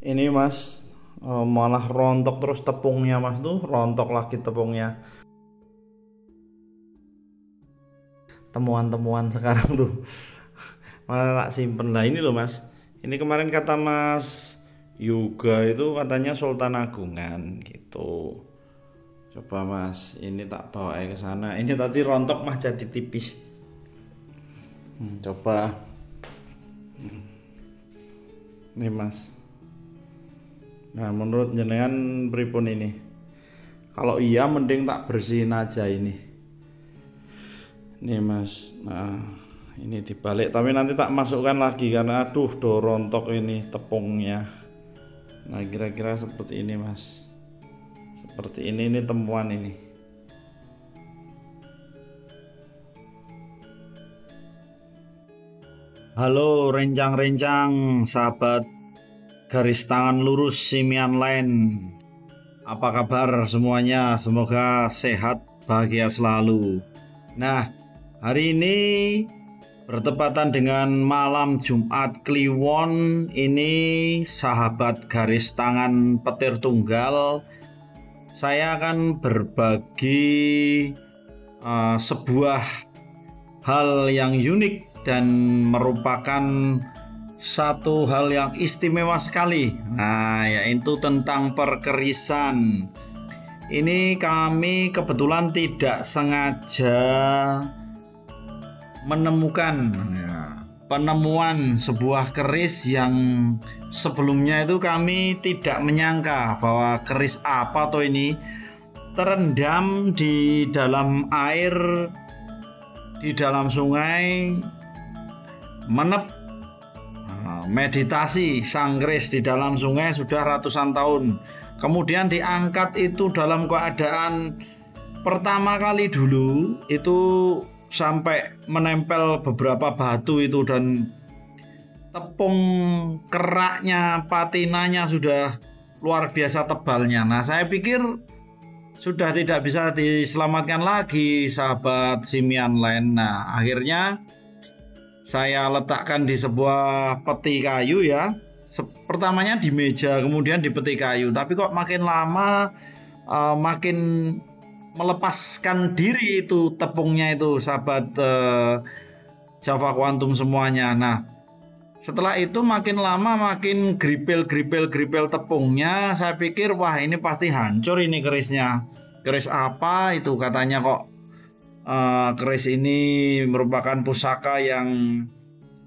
ini mas malah rontok terus tepungnya mas, tuh rontok lagi tepungnya. Temuan-temuan sekarang tuh malah tak simpen lah. Ini loh mas, ini kemarin kata Mas Yoga itu katanya Sultan Agungan gitu. Coba mas, ini tak bawa air ke sana. Ini tadi rontok mas jadi tipis. Coba. Nih mas. Nah menurut jenengan pripun ini? Kalau iya mending tak bersihin aja ini. Nih mas. Nah ini dibalik. Tapi nanti tak masukkan lagi karena aduh do rontok ini tepungnya. Nah kira-kira seperti ini mas. Seperti ini temuan ini. Halo rencang-rencang sahabat garis tangan lurus Simian Line, apa kabar semuanya? Semoga sehat bahagia selalu. Nah hari ini bertepatan dengan malam Jumat Kliwon ini sahabat garis tangan petir tunggal, saya akan berbagi sebuah hal yang unik dan merupakan satu hal yang istimewa sekali. Nah, yaitu tentang perkerisan. Ini kami kebetulan tidak sengaja menemukan penemuan sebuah keris yang sebelumnya itu kami tidak menyangka bahwa keris apa toh ini terendam di dalam air, di dalam sungai, menep meditasi sang keris di dalam sungai sudah ratusan tahun. Kemudian diangkat itu dalam keadaan pertama kali dulu itu sampai menempel beberapa batu itu, dan tepung keraknya, patinanya sudah luar biasa tebalnya. Nah saya pikir sudah tidak bisa diselamatkan lagi sahabat Simian Line. Nah akhirnya saya letakkan di sebuah peti kayu ya, pertamanya di meja kemudian di peti kayu, tapi kok makin lama makin melepaskan diri itu tepungnya itu sahabat Java Quantum semuanya. Nah setelah itu makin lama makin gripel tepungnya. Saya pikir wah ini pasti hancur ini kerisnya. Keris apa itu katanya kok keris ini merupakan pusaka yang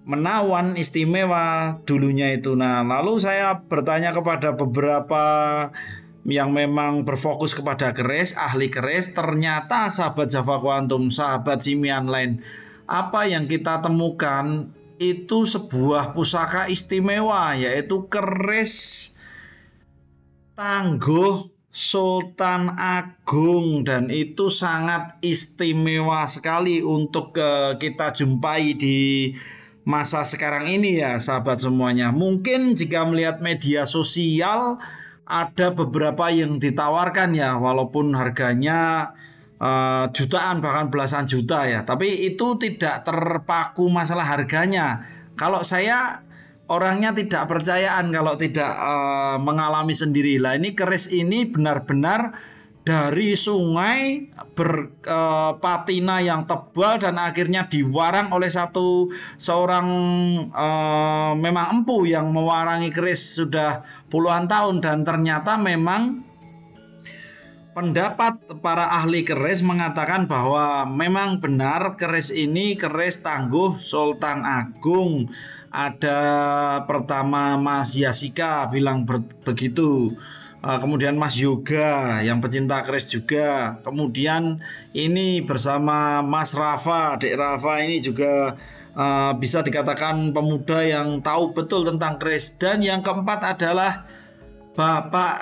menawan istimewa dulunya itu. Nah lalu saya bertanya kepada beberapa yang memang berfokus kepada keris, ahli keris, ternyata sahabat Java Quantum, sahabat Simian Line, apa yang kita temukan itu sebuah pusaka istimewa, yaitu keris tangguh Sultan Agung, dan itu sangat istimewa sekali untuk kita jumpai di masa sekarang ini ya sahabat semuanya. Mungkin jika melihat media sosial ada beberapa yang ditawarkan ya, walaupun harganya jutaan bahkan belasan juta ya, tapi itu tidak terpaku masalah harganya. Kalau saya orangnya tidak percayaan kalau tidak mengalami sendiri. Lah ini keris ini benar-benar dari sungai berpatina yang tebal dan akhirnya diwarang oleh seorang memang empu yang mewarangi keris sudah puluhan tahun, dan ternyata memang pendapat para ahli keris mengatakan bahwa memang benar keris ini keris tangguh Sultan Agung. Ada pertama Mas Yasika bilang begitu. Kemudian Mas Yoga yang pecinta keris juga. Kemudian ini bersama Mas Rafa, Dek Rafa ini juga bisa dikatakan pemuda yang tahu betul tentang keris. Dan yang keempat adalah Bapak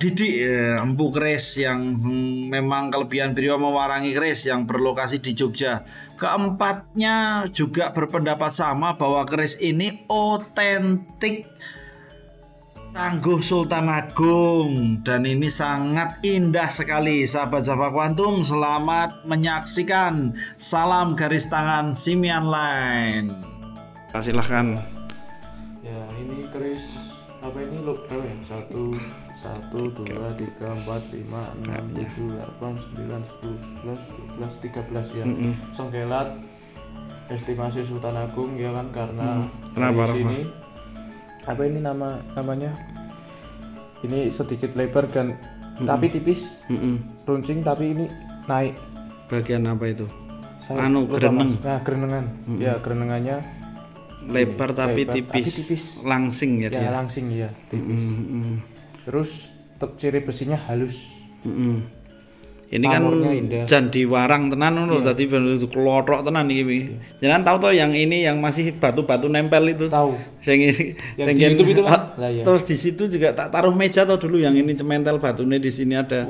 Didi, empu keris yang memang kelebihan beliau mewarangi keris yang berlokasi di Jogja. Keempatnya juga berpendapat sama bahwa keris ini otentik tangguh Sultan Agung, dan ini sangat indah sekali sahabat Java Quantum. Selamat menyaksikan. Salam garis tangan Simian Line. Silahkan ya, ini keris apa ini loop berapa ya? 1, 2, 3, 4, 5, 6, 7, 8, 9, 10, 11, 12, 13 ya. Sengkelat estimasi Sultan Agung ya kan, karena di sini apa ini namanya ini sedikit lebar dan tapi tipis, runcing, tapi ini naik. Bagian apa itu? Greneng. Nah, grenengan. Ya, grenengannya lebar tapi tipis. Langsing ya dia. Ya, langsing ya, tipis. Terus ciri besinya halus. Ini kan candi warang tenan lho, dadi bentuk klothok tenan iki. Jangan tahu toh yang ini yang masih batu-batu nempel itu. Tahu. Sing itu kan? Nah, iya. Terus di situ juga tak taruh meja toh dulu yang ini cementel batune di sini ada.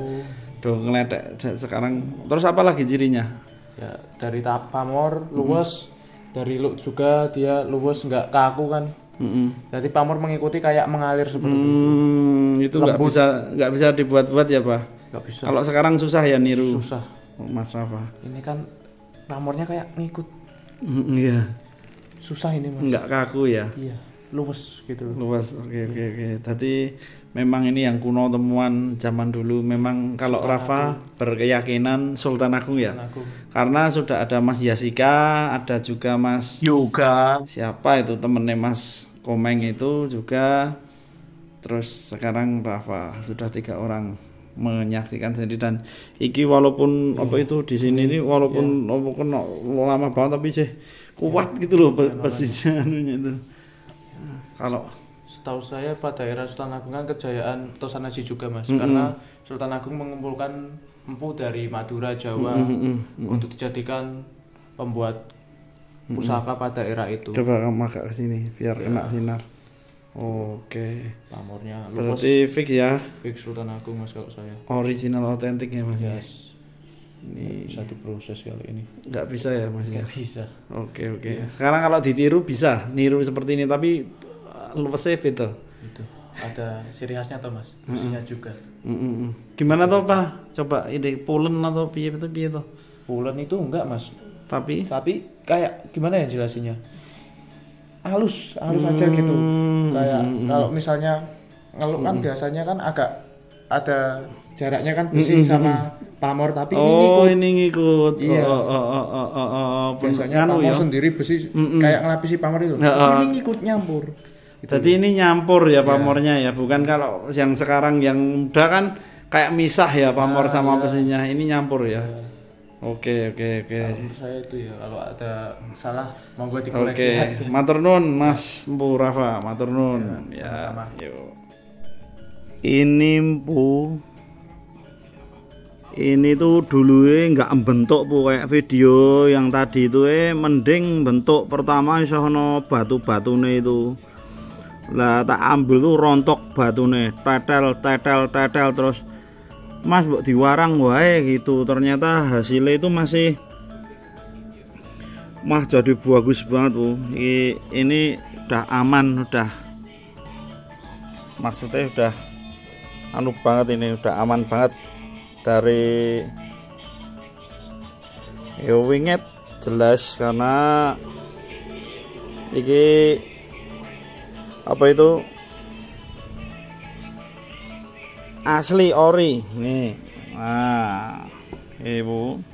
Tuh ngeledek sekarang. Terus apa lagi cirinya? Ya dari pamor luwes, dari luk juga dia luwes nggak kaku kan. Jadi pamor mengikuti kayak mengalir seperti itu. Itu nggak bisa dibuat-buat ya, Pak. Kalau sekarang susah ya niru. Susah. Mas Rafa. Ini kan pamornya kayak ngikut. Iya. Susah ini, Mas. Enggak kaku ya. Iya. Luwes gitu. Luwes. Oke. Tadi memang ini yang kuno temuan zaman dulu. Memang kalau Sultan Rafa Agung berkeyakinan Sultan Agung ya. Sultan Agung. Karena sudah ada Mas Yasika, ada juga Mas Yoga. Siapa itu temennya Mas Komeng itu juga. Terus sekarang Rafa, sudah 3 orang menyaksikan sendiri. Dan iki walaupun apa itu di sini ini walaupun lama banget tapi sih kuat gitu loh besinya itu. Kalau setahu saya pada era Sultan Agung kan kejayaan Tosanaji juga Mas, karena Sultan Agung mengumpulkan empu dari Madura, Jawa untuk dijadikan pembuat pusaka pada era itu. Coba kamu agak ke sini biar kena sinar. Oke. Pamornya luwes. Berarti fix ya. Fix Sultan Agung Mas kalau saya. Original otentik ya Mas. Yes. Ini satu proses kali ini. Nggak bisa ya Mas. Nggak bisa. Oke. Ya. Sekarang kalau ditiru bisa niru seperti ini tapi luwesnya beda. Itu. Ada ciri khasnya toh Mas. Besinya juga. Gimana toh Pak? Coba ini pulen atau piye toh? Pulen itu enggak Mas. Tapi kayak gimana ya jelasinnya? halus aja gitu, kayak kalau misalnya ngeluk kan biasanya kan agak ada jaraknya kan besi sama pamor, tapi ini ngikut. Iya. Biasanya pamor sendiri besi kayak ngelapisi pamor itu, ini ngikut nyampur gitu. Jadi ini nyampur ya pamornya ya, bukan kalau yang sekarang yang muda kan kayak misah ya pamor sama besinya, ini nyampur ya. Oke. Saya itu ya kalau ada salah monggo dikoreksi aja. Matur nuwun Mas Mpu Rafa, matur nuwun ya. Sama. Yuk. Ini Mpu. Ini tuh dulunya nggak bentuk Bu kayak video yang tadi itu mending bentuk pertama iso ana batu-batune itu. Lah tak ambil tuh rontok batune, tetel terus Mas mbok diwarang wae gitu. Ternyata hasilnya itu masih jadi bagus banget Bu. Ini udah aman, maksudnya udah anu banget, ini udah aman banget dari winget jelas karena iki asli ori nih, Ibu.